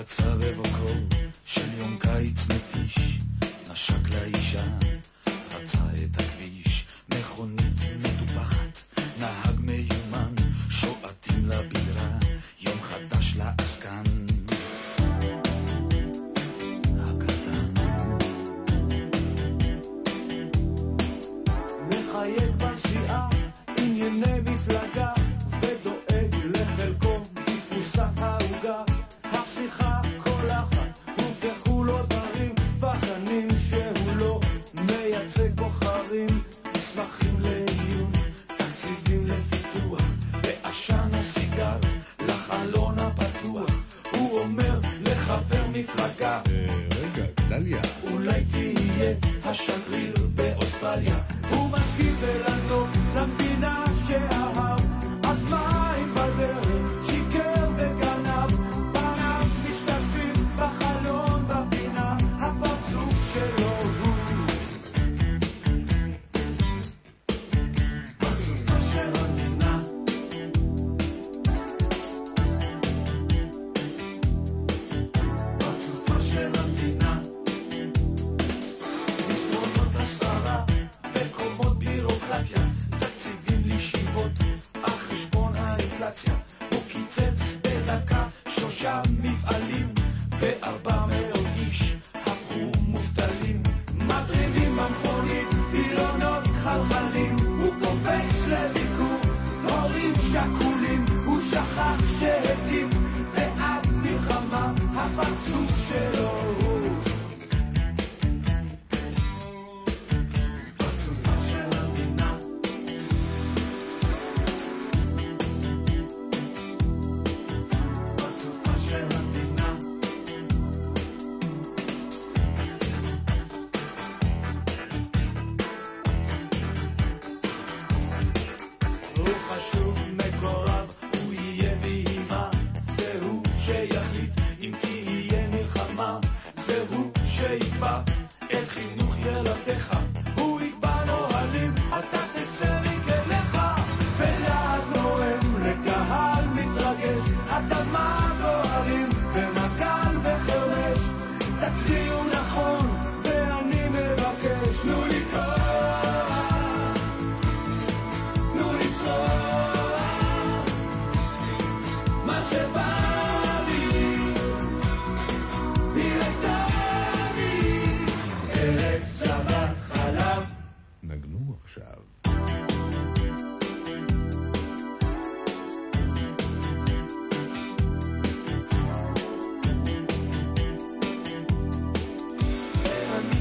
יצא בבוקרו של יום קיץ נטיש, נשק לאישה, חצה את הכביש, מכונית מטופחת, נהג מיומן, שועטים לבירה, יום חדש לעסקן הקטן. מחייג בנסיעה, ענייני מפלגה, ודואג לחלקו בפרוסת העוגה. השיחה כל אחת, הובטחו לו דברים וחנים שהוא לא מייצג בוחרים, מסמכים לעיון, תקציבים לפיתוח, בעשן הסיגר, לחלון הפתוח, הוא אומר לחבר מפלגה, רגע, דליה, אולי תהיה השגריר באוסטרליה, הוא משקיף אלנו למדינה שאהב, אז מה אם בדרך שיקר וגנב?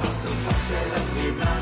Pazzo faccia la vita.